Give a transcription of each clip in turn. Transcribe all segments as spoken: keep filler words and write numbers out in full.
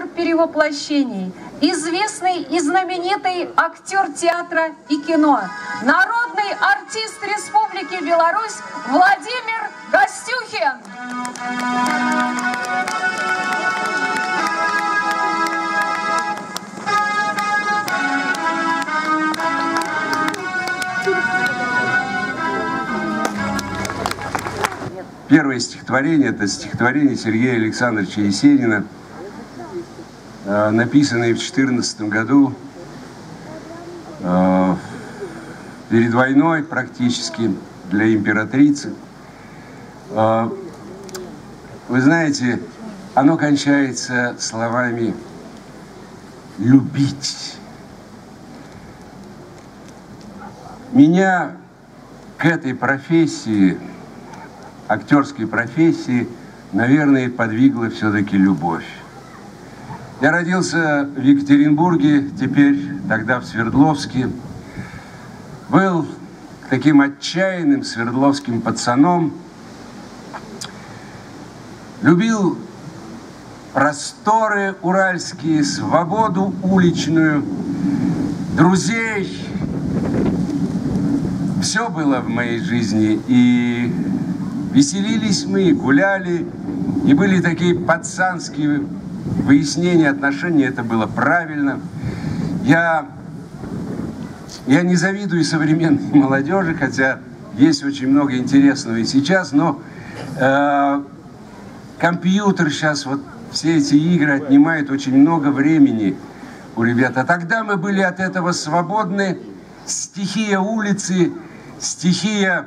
мастер перевоплощений, известный и знаменитый актер театра и кино, народный артист Республики Беларусь Владимир Гостюхин. Первое стихотворение – это стихотворение Сергея Александровича Есенина, написанное в две тысячи четырнадцатом году, перед войной практически, для императрицы. Вы знаете, оно кончается словами «любить». Меня к этой профессии, актерской профессии, наверное, подвигла все-таки любовь. Я родился в Екатеринбурге, теперь, тогда в Свердловске. Был таким отчаянным свердловским пацаном. Любил просторы уральские, свободу уличную, друзей. Все было в моей жизни, и веселились мы, гуляли, и были такие пацанские выяснения отношений, это было правильно. Я, я не завидую современной молодежи, хотя есть очень много интересного и сейчас, но э, компьютер сейчас, вот все эти игры отнимают очень много времени у ребят. А тогда мы были от этого свободны, стихия улицы, стихия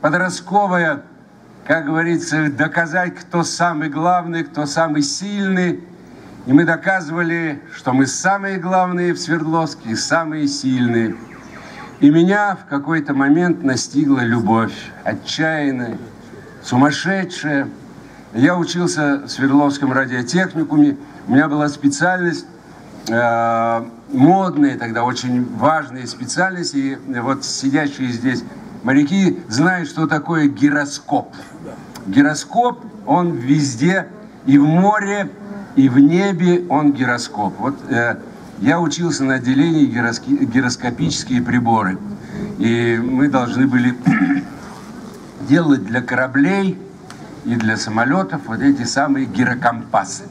подростковая, как говорится, доказать, кто самый главный, кто самый сильный. И мы доказывали, что мы самые главные в Свердловске и самые сильные. И меня в какой-то момент настигла любовь, отчаянная, сумасшедшая. Я учился в Свердловском радиотехникуме. У меня была специальность, э, модная тогда, очень важная специальность. И вот сидящие здесь моряки знают, что такое гироскоп. Гироскоп, он везде, и в море, и в небе он гироскоп. Вот э, я учился на отделении гироск... гироскопические приборы. И мы должны были делать для кораблей и для самолетов вот эти самые гирокомпасы.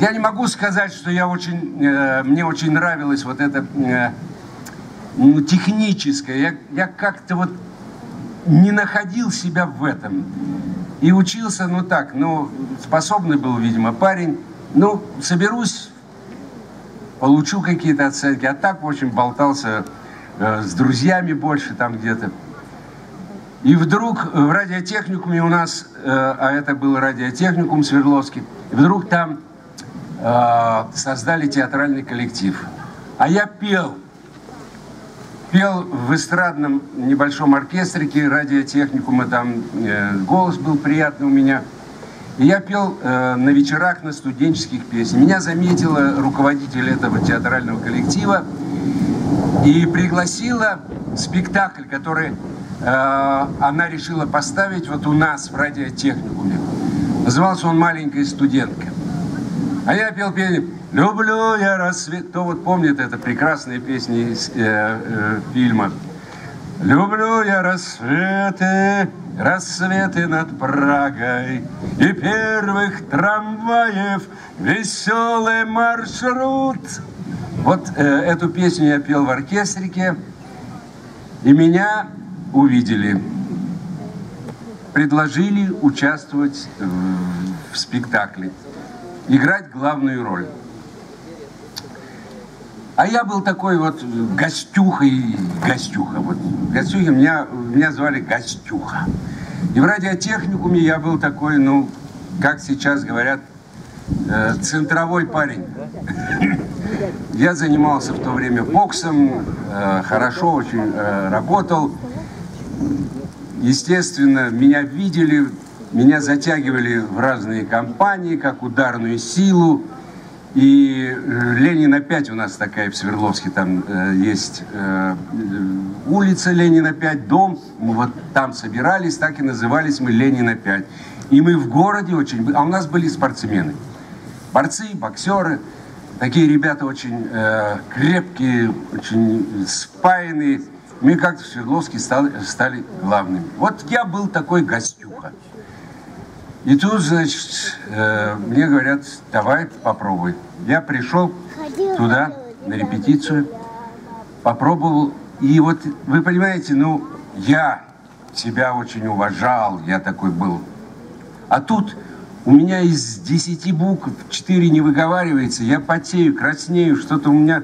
Я не могу сказать, что я очень, э, мне очень нравилось вот это... Э, Ну, техническое. Я, я как-то вот не находил себя в этом. И учился, ну так, ну, способный был, видимо, парень. Ну, соберусь, получу какие-то оценки. А так, в общем, болтался э, с друзьями больше там где-то. И вдруг в радиотехникуме у нас, э, а это был радиотехникум Свердловский, вдруг там э, создали театральный коллектив. А я пел. Пел в эстрадном небольшом оркестрике радиотехникума, там э, голос был приятный у меня. И я пел э, на вечерах на студенческих песнях. Меня заметила руководитель этого театрального коллектива и пригласила спектакль, который э, она решила поставить вот у нас в радиотехникуме. Назывался он «Маленькая студентка». А я пел пение «Люблю я рассветы». Кто вот помнит, это прекрасные песни из э, э, фильма. «Люблю я рассветы, рассветы над Прагой, и первых трамваев веселый маршрут». Вот э, эту песню я пел в оркестрике, и меня увидели. Предложили участвовать в, в спектакле, играть главную роль. А я был такой вот Гостюхой, Гостюха. Вот, Гостюхи, меня, меня звали Гостюха. И в радиотехникуме я был такой, ну, как сейчас говорят, э, центровой парень. Я занимался в то время боксом, э, хорошо очень э, работал. Естественно, меня видели... Меня затягивали в разные компании, как ударную силу. И Ленина пять у нас такая в Свердловске, там э, есть э, улица Ленина пять, дом. Мы вот там собирались, так и назывались мы Ленина пять. И мы в городе очень... А у нас были спортсмены. Борцы, боксеры. Такие ребята очень э, крепкие, очень спаянные. Мы как-то в Свердловске стали, стали главными. Вот я был такой Гостюха. И тут, значит, э, мне говорят, давай попробуй. Я пришел туда на репетицию, попробовал. И вот, вы понимаете, ну, я себя очень уважал, я такой был. А тут у меня из десяти букв четыре не выговаривается, я потею, краснею, что-то у меня...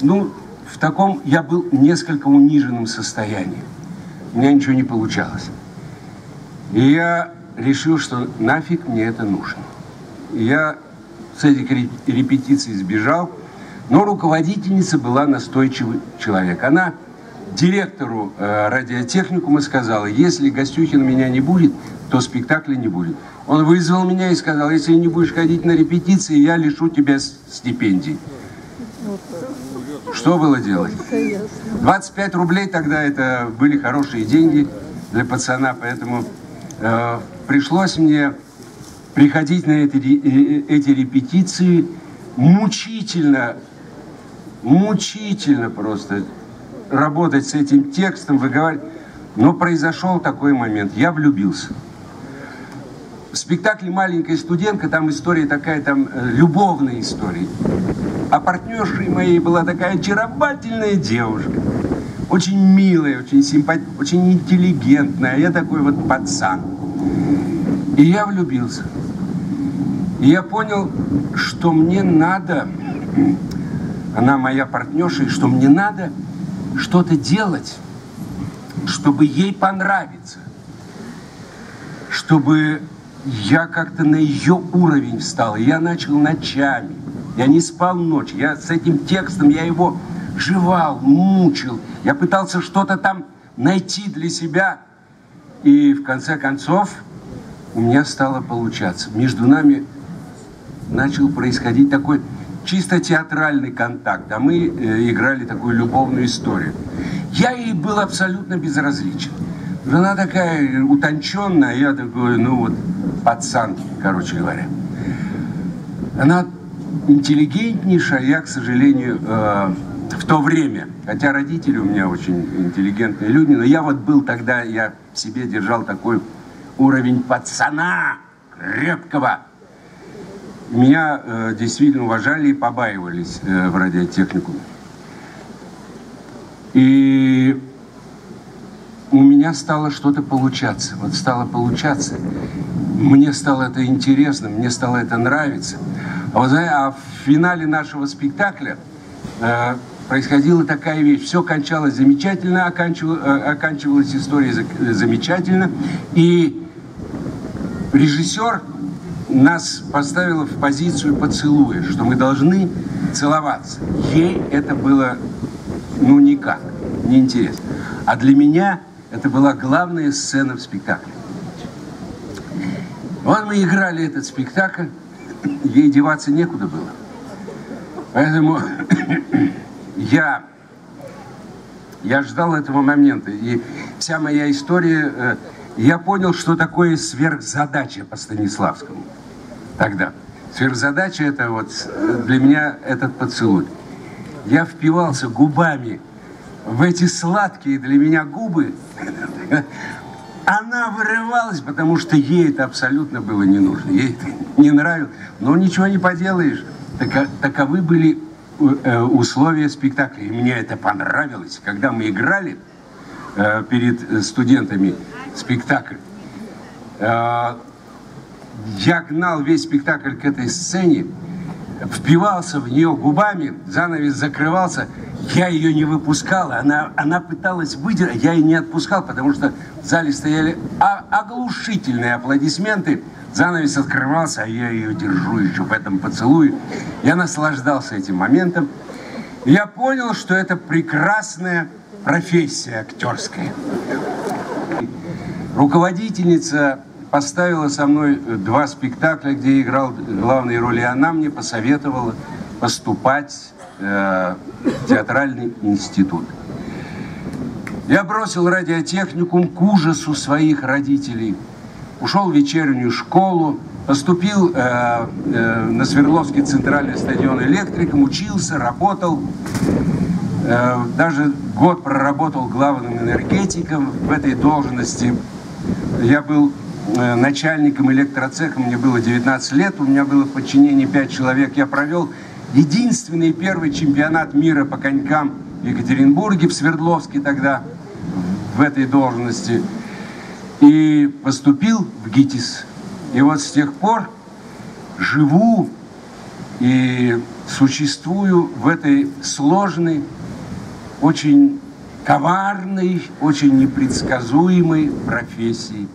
Ну, в таком я был несколько униженном состоянии. У меня ничего не получалось. И я решил, что нафиг мне это нужно. И я с этих репетиций сбежал, но руководительница была настойчивый человек. Она директору э, радиотехникума сказала, если Гостюхин меня не будет, то спектакля не будет. Он вызвал меня и сказал, если не будешь ходить на репетиции, я лишу тебя стипендий. Что было делать? двадцать пять рублей тогда это были хорошие деньги для пацана, поэтому... Пришлось мне приходить на эти, эти репетиции мучительно, мучительно просто работать с этим текстом, выговаривать. Но произошел такой момент. Я влюбился. В спектакле «Маленькая студентка» там история такая, там любовная история. А партнершей моей была такая очаровательная девушка. Очень милая, очень симпатичная, очень интеллигентная. Я такой вот пацан. И я влюбился. И я понял, что мне надо, она моя партнерша, и что мне надо что-то делать, чтобы ей понравиться. Чтобы я как-то на ее уровень встал. И я начал ночами. Я не спал ночь. Я с этим текстом, я его... жевал, мучил. Я пытался что-то там найти для себя. И в конце концов у меня стало получаться. Между нами начал происходить такой чисто театральный контакт. А мы э, играли такую любовную историю. Я ей был абсолютно безразличен. Она такая утонченная, я такой, ну вот, пацан, короче говоря. Она интеллигентнейшая, я, к сожалению... Э, В то время, хотя родители у меня очень интеллигентные люди, но я вот был тогда, я в себе держал такой уровень пацана крепкого. Меня э, действительно уважали и побаивались э, в радиотехникуме. И у меня стало что-то получаться, вот стало получаться. Мне стало это интересно, мне стало это нравиться. А, вот, а в финале нашего спектакля э, происходила такая вещь. Все кончалось замечательно, оканчивалась история замечательно. И режиссер нас поставил в позицию поцелуя, что мы должны целоваться. Ей это было, ну, никак, неинтересно. А для меня это была главная сцена в спектакле. Вот мы играли этот спектакль, ей деваться некуда было. Поэтому... Я, я ждал этого момента, и вся моя история, я понял, что такое сверхзадача по Станиславскому тогда. Сверхзадача — это вот для меня этот поцелуй. Я впивался губами в эти сладкие для меня губы, она вырывалась, потому что ей это абсолютно было не нужно, ей это не нравилось, но ничего не поделаешь, таковы были условия спектакля. И мне это понравилось. Когда мы играли э, перед студентами спектакль, э, я гнал весь спектакль к этой сцене, впивался в нее губами, занавес закрывался, я ее не выпускал, она, она пыталась выдержать, я ее не отпускал, потому что в зале стояли оглушительные аплодисменты. Занавес открывался, а я ее держу еще в этом поцелуе. Я наслаждался этим моментом. Я понял, что это прекрасная профессия актерская. Руководительница поставила со мной два спектакля, где я играл главные роли. Она мне посоветовала поступать э, в театральный институт. Я бросил радиотехникум к ужасу своих родителей. ушел в вечернюю школу, поступил э, э, на Свердловский центральный стадион электриком, учился, работал, э, даже год проработал главным энергетиком в этой должности. Я был э, начальником электроцеха, мне было девятнадцать лет, у меня было в подчинении пять человек. Я провел единственный первый чемпионат мира по конькам в Екатеринбурге, в Свердловске тогда, в этой должности. И поступил в ГИТИС. И вот с тех пор живу и существую в этой сложной, очень коварной, очень непредсказуемой профессии.